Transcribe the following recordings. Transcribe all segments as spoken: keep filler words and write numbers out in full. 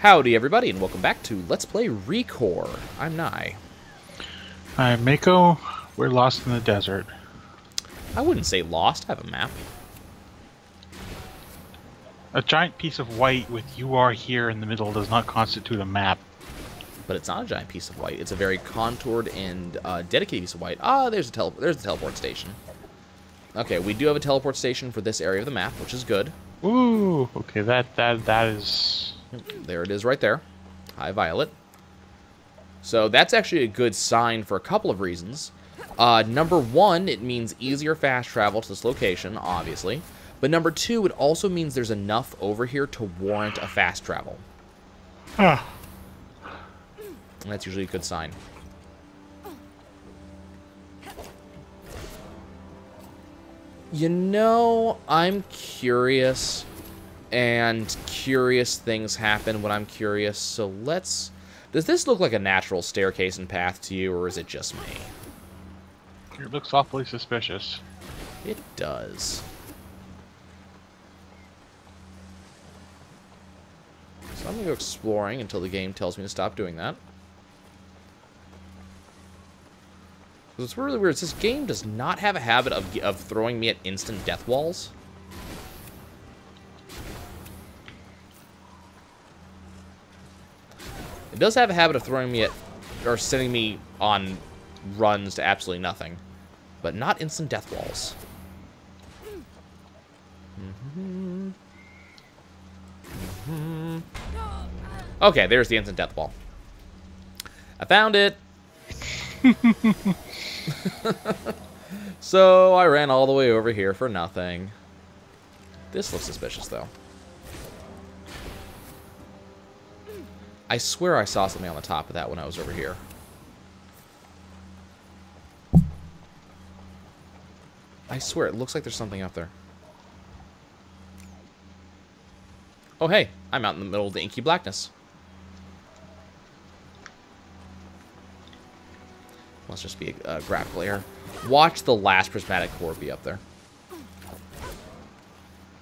Howdy everybody, and welcome back to Let's Play ReCore. I'm Nai. I'm Mako. We're lost in the desert. I wouldn't say lost. I have a map. A giant piece of white with "you are here" in the middle does not constitute a map. But it's not a giant piece of white. It's a very contoured and uh, dedicated piece of white. Ah, there's a tele there's the teleport station. Okay, we do have a teleport station for this area of the map, which is good. Ooh, okay, that that that is... There it is right there. Hi, Violet. So that's actually a good sign for a couple of reasons. Uh, number one, it means easier fast travel to this location, obviously. But number two, it also means there's enough over here to warrant a fast travel. Huh. And that's usually a good sign. You know, I'm curious... And curious things happen when I'm curious, so let's... Does this look like a natural staircase and path to you, or is it just me? It looks awfully suspicious. It does. So I'm going to go exploring until the game tells me to stop doing that. What's really weird is this game does not have a habit of, of throwing me at instant death walls. It does have a habit of throwing me at, or sending me on runs to absolutely nothing, but not instant death walls. Mm-hmm. Mm-hmm. Okay, there's the instant death wall. I found it. So I ran all the way over here for nothing. This looks suspicious, though. I swear I saw something on the top of that when I was over here. I swear, it looks like there's something up there. Oh, hey. I'm out in the middle of the inky blackness. Must just be a, a graphical error. Watch the last prismatic core be up there.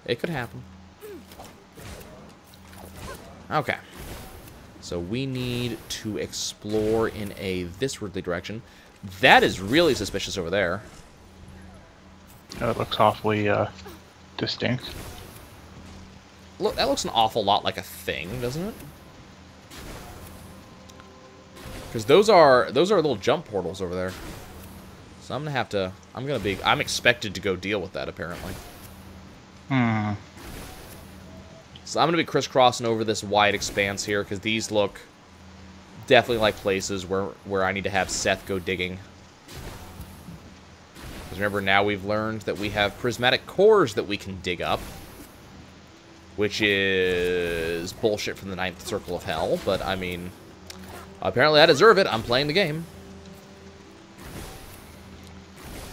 It could happen. Okay. So we need to explore in a thiswardly direction. That is really suspicious over there. That looks awfully uh, distinct. Look, that looks an awful lot like a thing, doesn't it? Because those are those are little jump portals over there. So I'm gonna have to. I'm gonna be. I'm expected to go deal with that apparently. Hmm. So I'm going to be crisscrossing over this wide expanse here, because these look definitely like places where, where I need to have Seth go digging. Because remember, now we've learned that we have prismatic cores that we can dig up. Which is bullshit from the ninth circle of hell, but I mean, apparently I deserve it. I'm playing the game.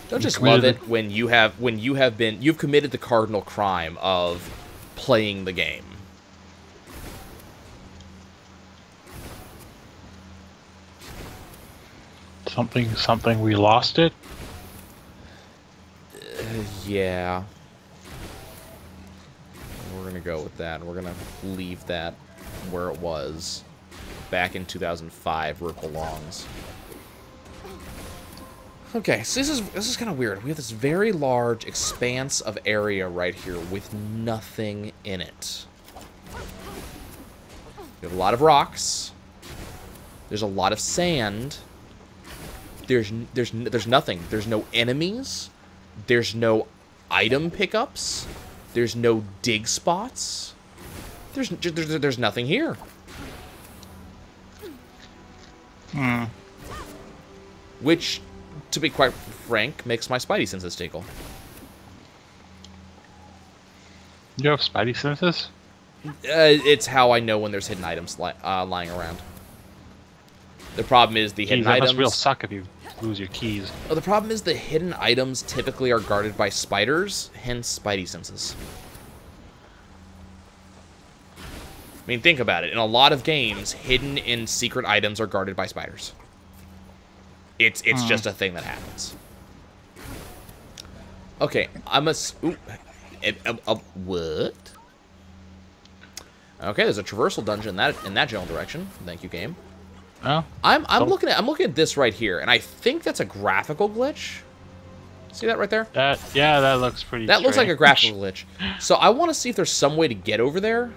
Don't just love it when you have when you have been you've committed the cardinal crime of playing the game. Something, something, we lost it? Uh, yeah. We're gonna go with that. We're gonna leave that where it was back in two thousand five, where it belongs. Okay, so this is this is kind of weird. We have this very large expanse of area right here with nothing in it. We have a lot of rocks. There's a lot of sand. There's there's there's nothing. There's no enemies. There's no item pickups. There's no dig spots. There's there's there's nothing here. Hmm. Which, to be quite frank, makes my spidey senses tingle. You have spidey senses? Uh, it's how I know when there's hidden items li uh, lying around. The problem is the Jeez, hidden that items. Must real suck if you lose your keys. Oh, the problem is the hidden items typically are guarded by spiders, hence spidey senses. I mean, think about it. In a lot of games, hidden and secret items are guarded by spiders. It's it's mm. just a thing that happens. Okay, I'm a... Ooh, a, a, a what? Okay, there's a traversal dungeon in that in that general direction. Thank you, game. Oh. I'm I'm oh. looking at I'm looking at this right here, and I think that's a graphical glitch. See that right there? That yeah, that looks pretty. That strange. looks like a graphical glitch. So I want to see if there's some way to get over there,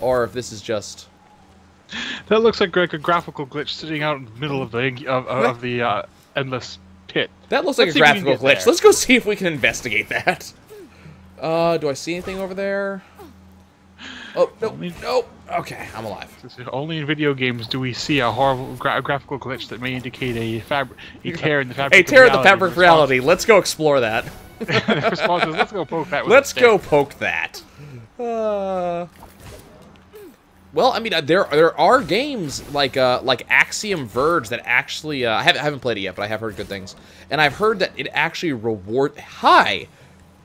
or if this is just. That looks like a graphical glitch sitting out in the middle of the of, of the uh, endless pit. That looks like Let's a graphical glitch. There. Let's go see if we can investigate that. Uh, do I see anything over there? Oh no! Only, no! Okay, I'm alive. Only in video games do we see a horrible gra graphical glitch that may indicate a fabric, a tear in the fabric. A tear in the fabric reality. Let's go explore that. The response is, let's go poke that. With let's go poke that. Uh. Well, I mean, there there are games like uh, like Axiom Verge that actually uh, I haven't I haven't played it yet, but I have heard good things, and I've heard that it actually reward. Hi,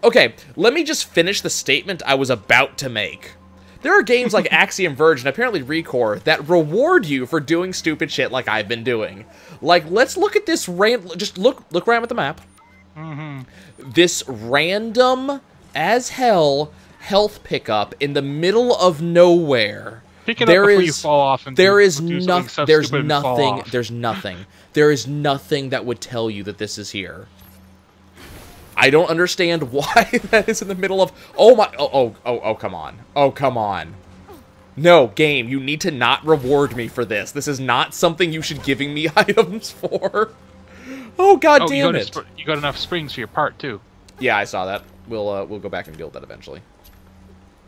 okay, let me just finish the statement I was about to make. There are games like Axiom Verge and apparently ReCore that reward you for doing stupid shit like I've been doing. Like, let's look at this ran. Just look look around at the map. Mm-hmm. This random as hell health pickup in the middle of nowhere. Pick it there up is, you fall off and there is nothing. So there's nothing. There's nothing. There is nothing that would tell you that this is here. I don't understand why that is in the middle of. Oh my! Oh oh oh oh! Come on! Oh come on! No, game. You need to not reward me for this. This is not something you should giving me items for. Oh god oh, damn you it! You got enough springs for your part too. Yeah, I saw that. We'll uh, we'll go back and build that eventually.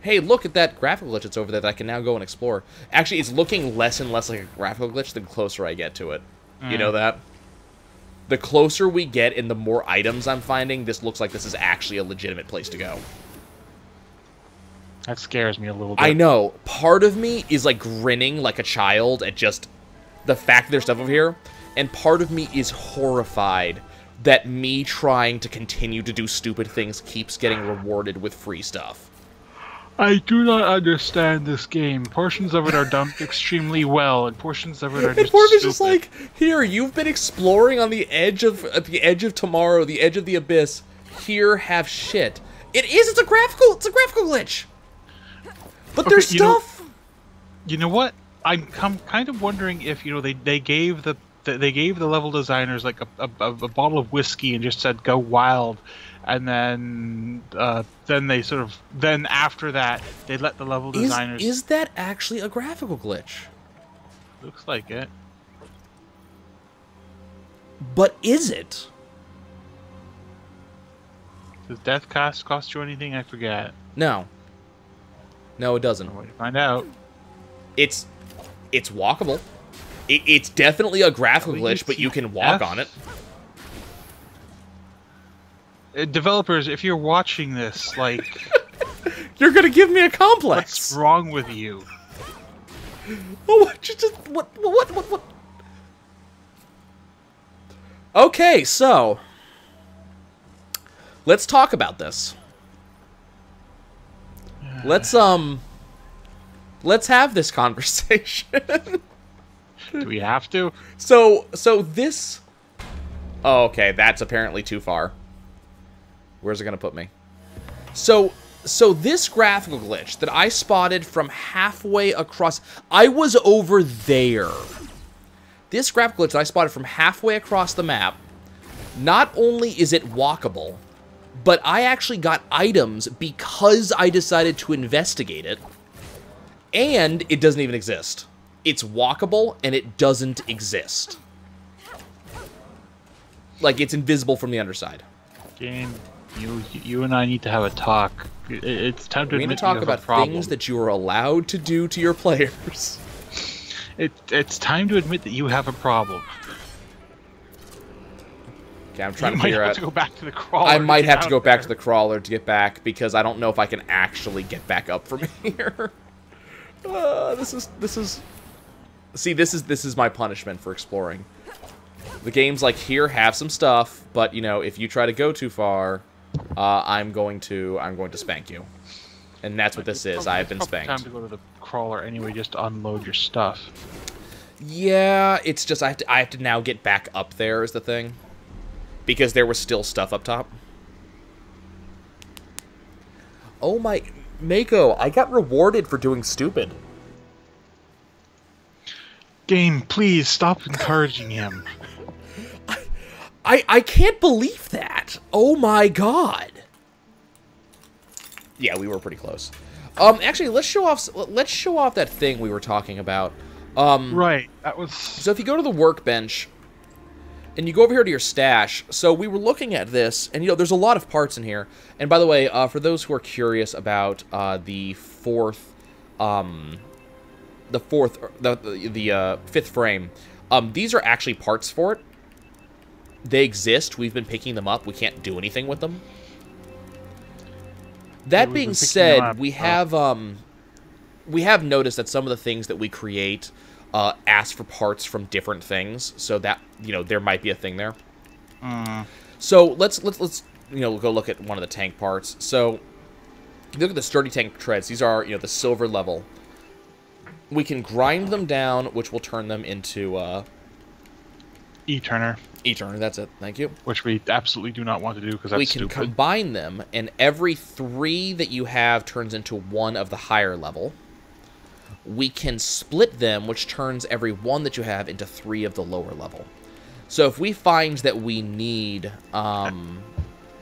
Hey, look at that graphical glitch that's over there that I can now go and explore. Actually, it's looking less and less like a graphical glitch the closer I get to it. Mm. You know that? The closer we get and the more items I'm finding, this looks like this is actually a legitimate place to go. That scares me a little bit. I know. Part of me is, like, grinning like a child at just the fact that there's stuff over here. And part of me is horrified that me trying to continue to do stupid things keeps getting rewarded with free stuff. I do not understand this game. Portions of it are done extremely well, and portions of it are just stupid. Just like, here, you've been exploring on the edge of at the edge of tomorrow, the edge of the abyss. Here, have shit. It is. It's a graphical. It's a graphical glitch. But okay, there's stuff. You know, you know what? I'm, I'm kind of wondering if you know they they gave the they gave the level designers like a a, a bottle of whiskey and just said go wild. And then, uh, then they sort of, then after that, they let the level designers... Is, is that actually a graphical glitch? Looks like it. But is it? Does death cost cost you anything? I forget. No. No, it doesn't. Way to find out. It's, it's walkable. It, it's definitely a graphical glitch, but you can walk on it. Developers, if you're watching this, like... You're gonna give me a complex! What's wrong with you? Oh, what? You just, what, what, what, what? Okay, so... Let's talk about this. Let's, um... Let's have this conversation. Do we have to? So, so this... Oh, okay, that's apparently too far. Where's it going to put me? So, so this graphical glitch that I spotted from halfway across... I was over there. This graphical glitch that I spotted from halfway across the map, not only is it walkable, but I actually got items because I decided to investigate it, and it doesn't even exist. It's walkable, and it doesn't exist. Like, it's invisible from the underside. Game... You, you and I need to have a talk. It's time to, we need to talk about things that you are allowed to do to your players. It, it's time to admit that you have a problem. Okay, I'm trying you to figure out. I might have to go back to the crawler. I might have to go back to the crawler to get back because I don't know if I can actually get back up from here. Uh, this is this is. See, this is this is my punishment for exploring. The game's like, here, have some stuff, but you know, if you try to go too far. Uh, I'm going to I'm going to spank you, and that's what this is. I have been spanked. It's time to go to the crawler anyway, just to unload your stuff. Yeah, it's just I have to I have to now get back up there is the thing, because there was still stuff up top. Oh my... Mako, I got rewarded for doing stupid. Game, please stop encouraging him. I, I, I can't believe that. Oh my god. Yeah, we were pretty close. Um, actually, let's show off. Let's show off that thing we were talking about. Um, right. That was. So if you go to the workbench, and you go over here to your stash. So we were looking at this, and you know, there's a lot of parts in here. And by the way, uh, for those who are curious about uh, the fourth, um, the fourth, the the, the uh, fifth frame, um, these are actually parts for it. They exist. We've been picking them up. We can't do anything with them. That being said, we have um, we have noticed that some of the things that we create uh, ask for parts from different things, so that you know there might be a thing there. Mm. So let's let's let's you know go look at one of the tank parts. So if you look at the sturdy tank treads. These are you know the silver level. We can grind them down, which will turn them into uh, E-turner. E-turner, that's it. Thank you. Which we absolutely do not want to do because that's stupid. We can combine them, and every three that you have turns into one of the higher level. We can split them, which turns every one that you have into three of the lower level. So if we find that we need... Um,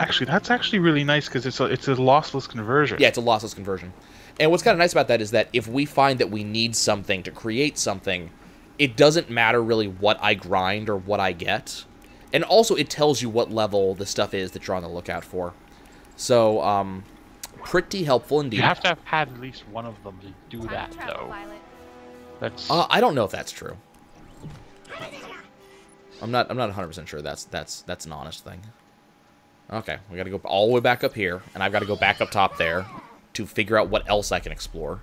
actually, that's actually really nice because it's a, it's a lossless conversion. Yeah, it's a lossless conversion. And what's kind of nice about that is that if we find that we need something to create something, it doesn't matter really what I grind or what I get. And also, it tells you what level the stuff is that you're on the lookout for. So, um, pretty helpful indeed. You have to have had at least one of them to do that, though. That's. Uh, I don't know if that's true. I'm not. I'm not one hundred percent sure. That's that's that's an honest thing. Okay, we got to go all the way back up here, and I've got to go back up top there to figure out what else I can explore.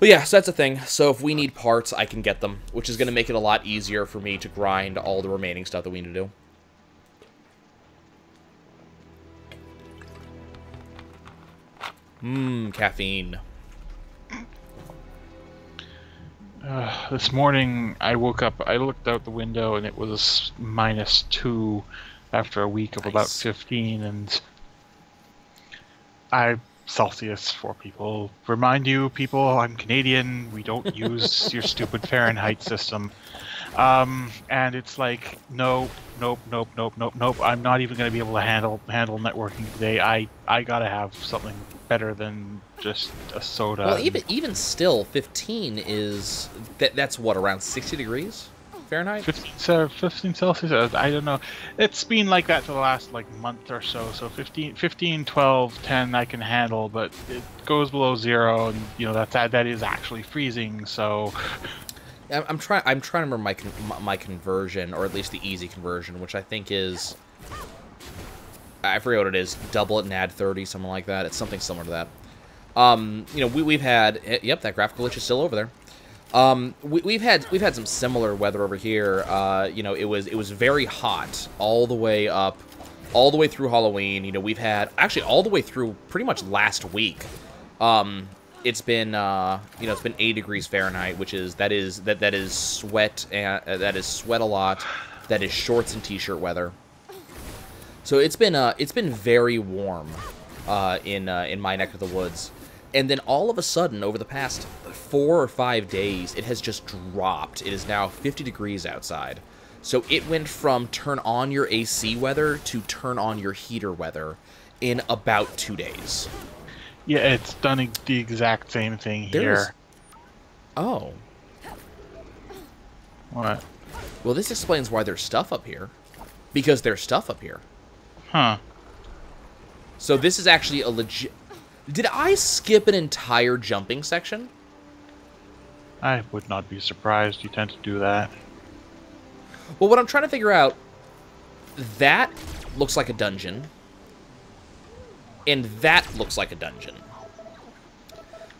But yeah, so that's the thing. So if we need parts, I can get them, which is going to make it a lot easier for me to grind all the remaining stuff that we need to do. Mmm, caffeine. Uh, this morning, I woke up, I looked out the window, and it was minus two after a week of nice. About fifteen, and I... Celsius for people. Remind you, people, I'm Canadian. We don't use your stupid Fahrenheit system. Um, and it's like, no, nope, nope, nope, nope, nope. I'm not even going to be able to handle handle networking today. I I gotta have something better than just a soda. Well, even even still, fifteen is that that's what around sixty degrees Fahrenheit. fifteen, fifteen Celsius. I don't know. It's been like that for the last like month or so. So fifteen, fifteen, twelve, ten I can handle, but it goes below zero, and you know that that, that is actually freezing. So I'm trying. I'm trying to remember my con my conversion, or at least the easy conversion, which I think is I forget what it is. Double it and add thirty, something like that. It's something similar to that. Um, you know, we we've had. Yep, that graphical glitch is still over there. Um, we, we've had we've had some similar weather over here. Uh, you know, it was it was very hot all the way up, all the way through Halloween. You know, we've had actually all the way through pretty much last week. Um, it's been uh, you know, it's been eight degrees Fahrenheit, which is that is that that is sweat and uh, that is sweat a lot. That is shorts and t-shirt weather. So it's been uh, it's been very warm, uh, in uh, in my neck of the woods. And then all of a sudden, over the past four or five days, it has just dropped. It is now fifty degrees outside. So it went from turn on your A C weather to turn on your heater weather in about two days. Yeah, it's done the exact same thing There's... here. Oh. What? Well, this explains why there's stuff up here. Because there's stuff up here. Huh. So this is actually a legit... Did I skip an entire jumping section? I would not be surprised. You tend to do that. Well, what I'm trying to figure out... That looks like a dungeon. And that looks like a dungeon.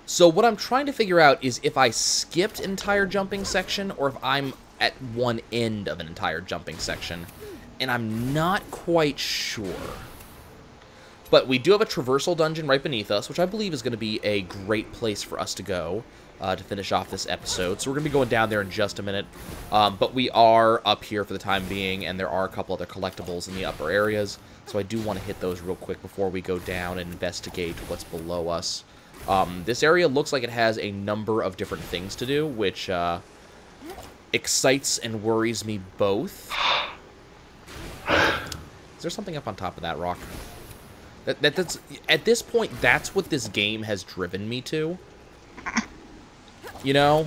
So what I'm trying to figure out is if I skipped an entire jumping section or if I'm at one end of an entire jumping section. And I'm not quite sure... But we do have a traversal dungeon right beneath us, which I believe is going to be a great place for us to go uh, to finish off this episode. So we're going to be going down there in just a minute. Um, but we are up here for the time being, and there are a couple other collectibles in the upper areas. So I do want to hit those real quick before we go down and investigate what's below us. Um, this area looks like it has a number of different things to do, which uh, excites and worries me both. Is there something up on top of that rock? That, that, that's, at this point, that's what this game has driven me to. You know?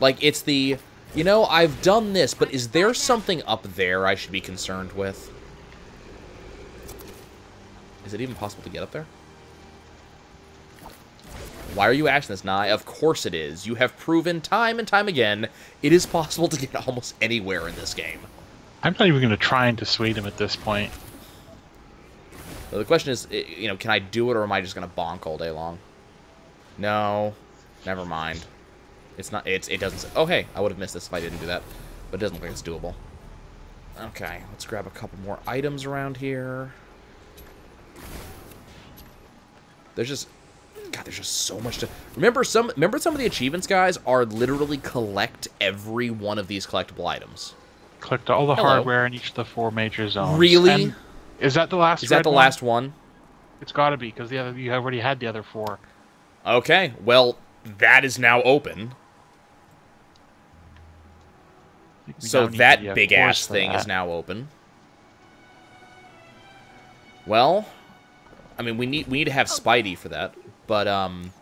Like, it's the, you know, I've done this, but is there something up there I should be concerned with? Is it even possible to get up there? Why are you ashing this, Nai? Of course it is. You have proven time and time again it is possible to get almost anywhere in this game. I'm not even going to try and dissuade him at this point. So the question is, you know, can I do it or am I just going to bonk all day long? No. Never mind. It's not, it's, it doesn't, oh hey, I would have missed this if I didn't do that. But it doesn't look like it's doable. Okay, let's grab a couple more items around here. There's just, God, there's just so much to, remember some, remember some of the achievements, guys, are literally collect every one of these collectible items. Collect all the Hello. hardware in each of the four major zones. Really? And is that the last one? Is that the one? last one? It's gotta be, because the other, you already had the other four. Okay, well, that is now open. So that big-ass thing is now open. Well, I mean, we need we need to have Spidey for that. But, um,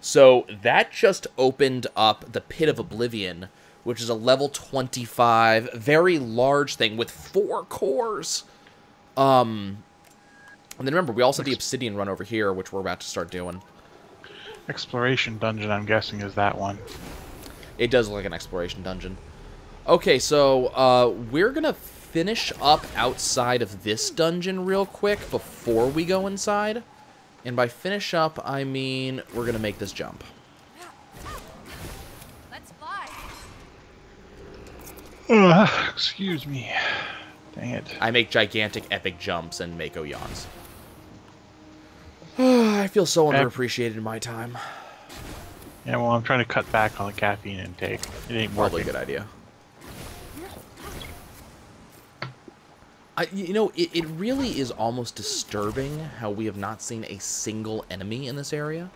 so that just opened up the Pit of Oblivion, which is a level twenty-five, very large thing with four cores. Um, and then remember, we also have the Obsidian run over here, which we're about to start doing. Exploration dungeon, I'm guessing, is that one. It does look like an exploration dungeon. Okay, so uh, we're going to finish up outside of this dungeon real quick before we go inside. And by finish up, I mean we're going to make this jump. Let's fly. Uh, excuse me. Dang it. I make gigantic epic jumps and Mako yawns. I feel so underappreciated in my time. Yeah, well, I'm trying to cut back on the caffeine intake. It ain't Probably working. Probably a good idea. I, you know, it, it really is almost disturbing how we have not seen a single enemy in this area.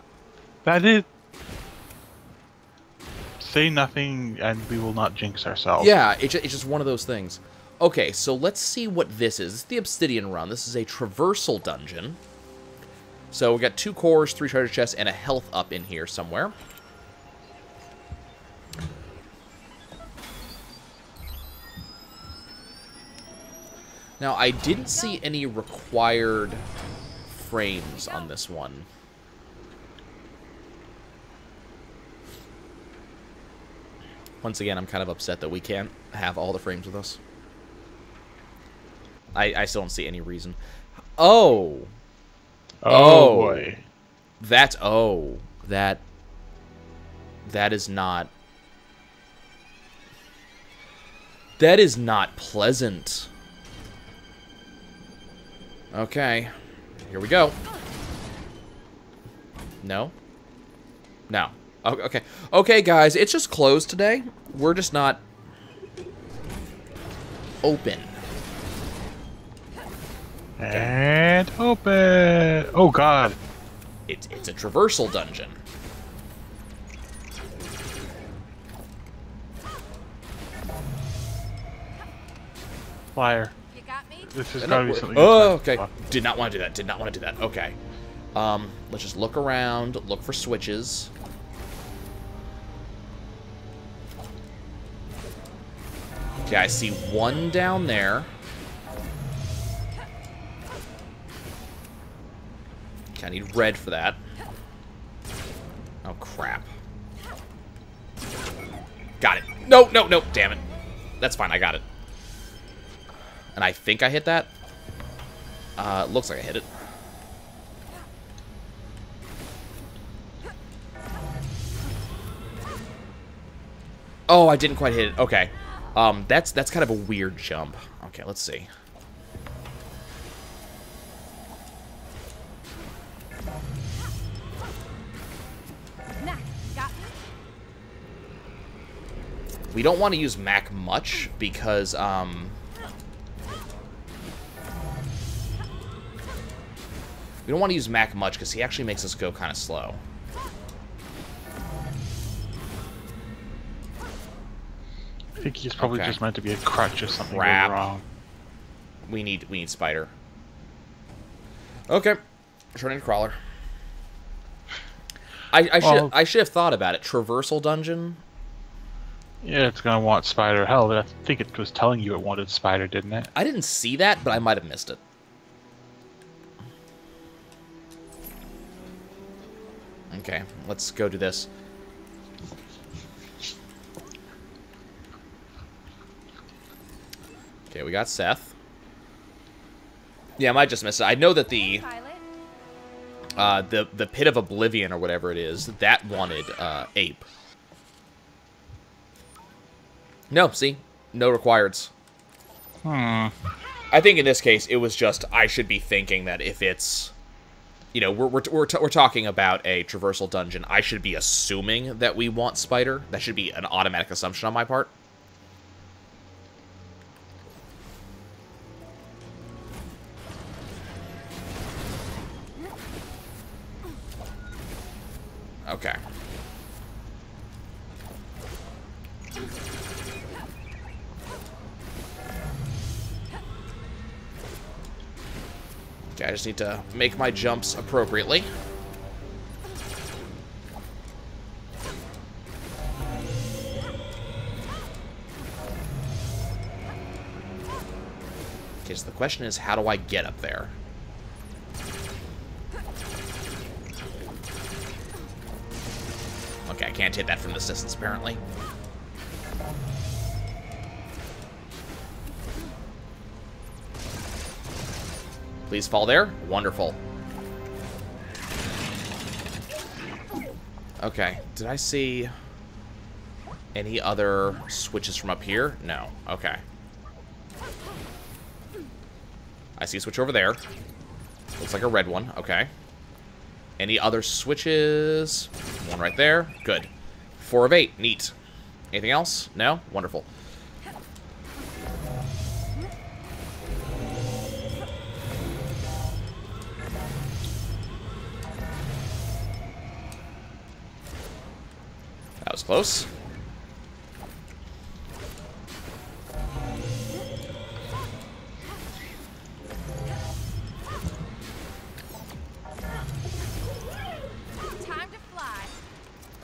That is... Say nothing and we will not jinx ourselves. Yeah, it, it's just one of those things. Okay, so let's see what this is. It's the Obsidian Run. This is a traversal dungeon. So we got two cores, three treasure chests, and a health up in here somewhere. Now, I didn't see any required frames on this one. Once again, I'm kind of upset that we can't have all the frames with us. I, I still don't see any reason. Oh! Oh, oh boy. That's oh. That that is not That is not pleasant. Okay. Here we go. No. No. Okay. Okay, guys, it's just closed today. We're just not open. And open! Oh god! It's, it's a traversal dungeon. Flyer. You got me? This has got to be something. Oh, okay. Did not want to do that. Did not want to do that. Okay. Um, let's just look around, look for switches. Okay, I see one down there. I need red for that. Oh, crap. Got it. No, no, no. Damn it. That's fine. I got it. And I think I hit that. Uh, looks like I hit it. Oh, I didn't quite hit it. Okay. Um, that's, that's kind of a weird jump. Okay, let's see. We don't want to use Mac much because, um... We don't want to use Mac much because he actually makes us go kind of slow. I think he's probably okay. just meant to be a crutch or something Crap. Goes wrong. We need we need Spider. Okay, turn into Crawler. I I well, should I should have thought about it. Traversal dungeon. Yeah, it's gonna want Spider. Hell, I think it was telling you it wanted Spider, didn't it? I didn't see that, but I might have missed it. Okay, let's go do this. Okay, we got Seth. Yeah, I might just miss it. I know that the uh, the the pit of oblivion or whatever it is that wanted uh, ape. No, see, no requireds. Hmm. I think in this case it was just I should be thinking that if it's, you know, we're we're we're, t we're talking about a traversal dungeon, I should be assuming that we want Spider. That should be an automatic assumption on my part. Okay. Okay, I just need to make my jumps appropriately. Okay, so the question is, how do I get up there? Okay, I can't hit that from this distance, apparently. Please fall there. Wonderful. Okay, did I see any other switches from up here? No. Okay. I see a switch over there. Looks like a red one. Okay. Any other switches? One right there. Good. Four of eight. Neat. Anything else? No? Wonderful. That was close.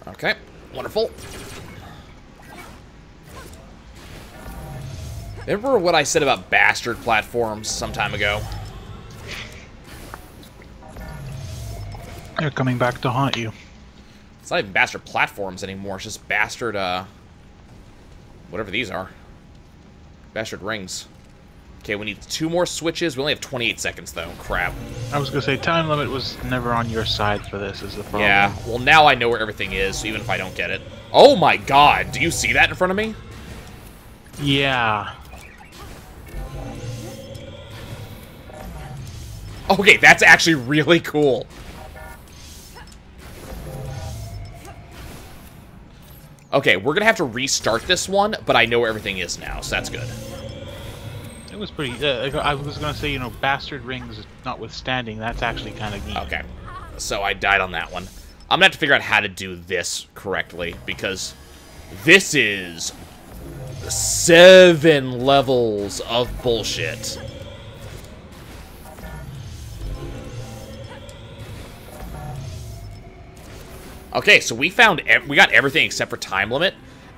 Okay, wonderful. Remember what I said about bastard platforms some time ago? They're coming back to haunt you. It's not even bastard platforms anymore. It's just bastard, uh... whatever these are. Bastard rings. Okay, we need two more switches. We only have twenty-eight seconds, though. Crap. I was going to say, time limit was never on your side for this, is the problem. Yeah, well, now I know where everything is, so even if I don't get it. Oh, my God. Do you see that in front of me? Yeah. Okay, that's actually really cool. Okay, we're going to have to restart this one, but I know where everything is now, so that's good. Was pretty uh, I was gonna say, you know, bastard rings notwithstanding, that's actually kind of neat. Okay, so I died on that one. I'm gonna have to figure out how to do this correctly, because this is seven levels of bullshit. Okay, so we found ev we got everything except for time limit.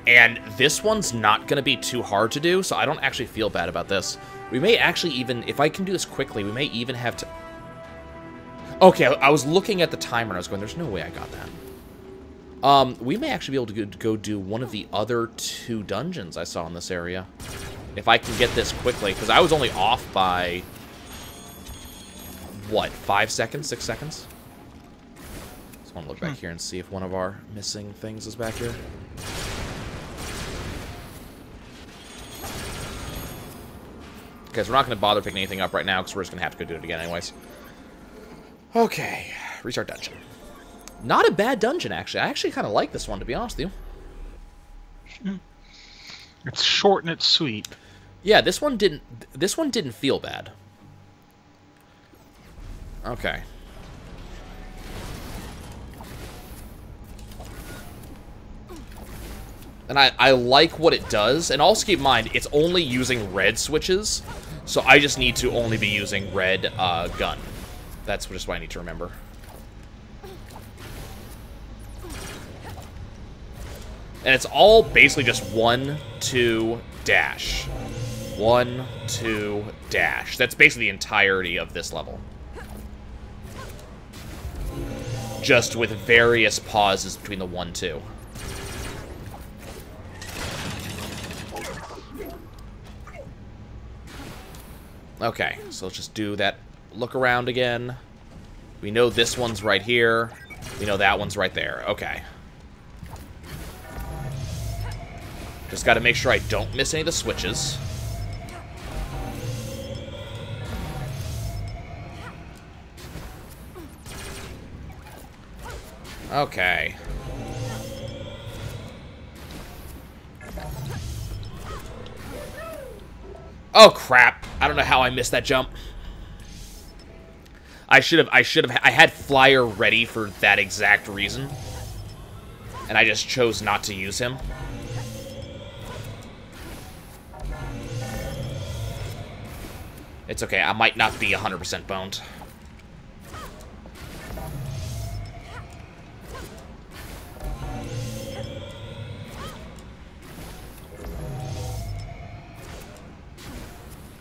And this one's not going to be too hard to do, so I don't actually feel bad about this. We may actually even, if I can do this quickly, we may even have to... Okay, I was looking at the timer and I was going, there's no way I got that. Um, we may actually be able to go do one of the other two dungeons I saw in this area. If I can get this quickly, because I was only off by... What, five seconds, six seconds? Just want to look back here and see if one of our missing things is back here. Okay, so we're not going to bother picking anything up right now because we're just going to have to go do it again anyways. Okay, restart dungeon. Not a bad dungeon, actually. I actually kind of like this one, to be honest with you. It's short and it's sweet. Yeah, this one didn't, this one didn't feel bad. Okay. And I, I like what it does. And also keep in mind, it's only using red switches. So I just need to only be using red uh, gun. That's just what I need to remember. And it's all basically just one, two, dash. One, two, dash. That's basically the entirety of this level. Just with various pauses between the one, two. Okay, so let's just do that look around again. We know this one's right here. We know that one's right there. Okay. Just gotta make sure I don't miss any of the switches. Okay. Oh crap! I don't know how I missed that jump. I should have. I should have. I had Flyer ready for that exact reason, and I just chose not to use him. It's okay. I might not be one hundred percent boned.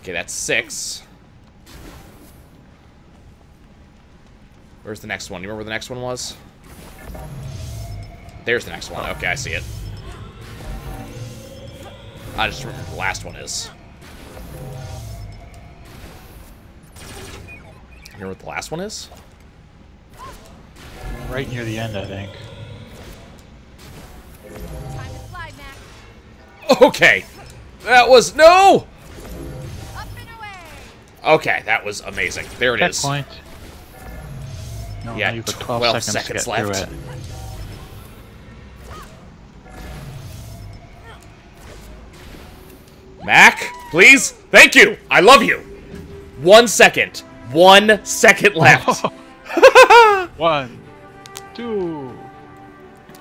Okay, that's six. Where's the next one? You remember where the next one was? There's the next one. Okay, I see it. I just remember where the last one is. You remember what the last one is? Right near the end, I think. Time to fly, Max. Okay. That was... No! Okay, that was amazing. There it Check is. Point. No, yeah, you've got twelve, twelve seconds, seconds left. Mac, please, thank you. I love you. One second. One second left. One, two,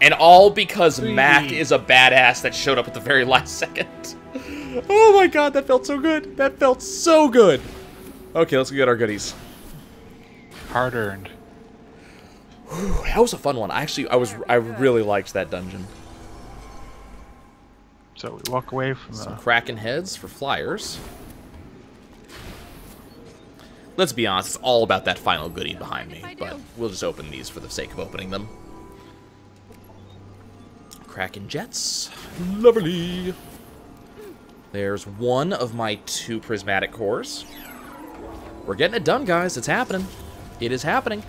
and all because three. Mac is a badass that showed up at the very last second. Oh my God, that felt so good. That felt so good. Okay, let's go get our goodies. Hard-earned. That was a fun one. I actually, I was, I really liked that dungeon. So we walk away from some the... Kraken heads for flyers. Let's be honest, it's all about that final goodie behind me, but we'll just open these for the sake of opening them. Kraken jets. Lovely. There's one of my two prismatic cores. We're getting it done, guys. It's happening. It is happening.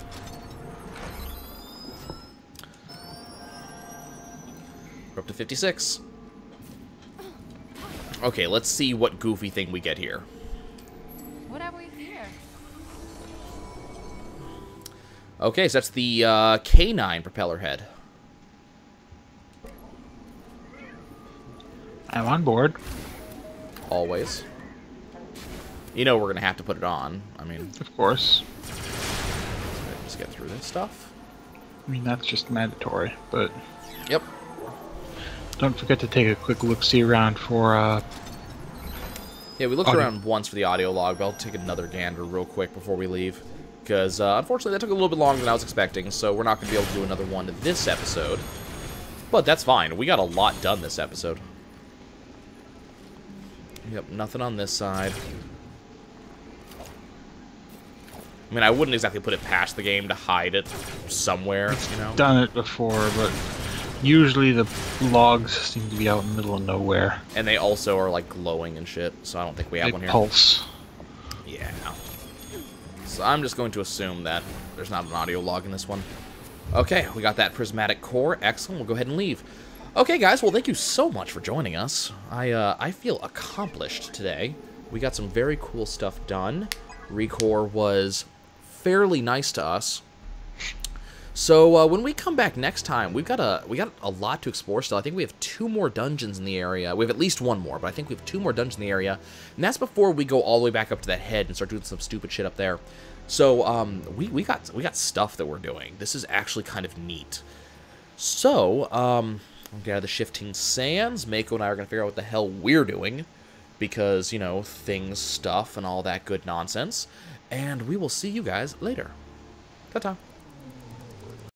We're up to fifty-six. Okay, let's see what goofy thing we get here. What have we here? Okay, so that's the uh, K nine propeller head. I'm on board. Always. You know we're going to have to put it on. I mean... Of course. Let's get through this stuff. I mean, that's just mandatory, but... Yep. Don't forget to take a quick look-see around for, uh... Yeah, we looked audio. around once for the audio log, but I'll take another gander real quick before we leave. Because, uh, unfortunately, that took a little bit longer than I was expecting, so we're not going to be able to do another one this episode. But that's fine. We got a lot done this episode. Yep, nothing on this side. I mean, I wouldn't exactly put it past the game to hide it somewhere, you know? I've done it before, but usually the logs seem to be out in the middle of nowhere. And they also are, like, glowing and shit, so I don't think we have one here. Pulse. Yeah. So I'm just going to assume that there's not an audio log in this one. Okay, we got that prismatic core. Excellent. We'll go ahead and leave. Okay, guys. Well, thank you so much for joining us. I, uh, I feel accomplished today. We got some very cool stuff done. ReCore was... fairly nice to us. So uh, when we come back next time, we've got a we got a lot to explore still. I think we have two more dungeons in the area. We have at least one more, but I think we have two more dungeons in the area, and that's before we go all the way back up to that head and start doing some stupid shit up there. So um, we we got we got stuff that we're doing. This is actually kind of neat. So um, Get out of the Shifting Sands. Mako and I are going to figure out what the hell we're doing. Because, you know, things, stuff, and all that good nonsense. And we will see you guys later. Ta-ta.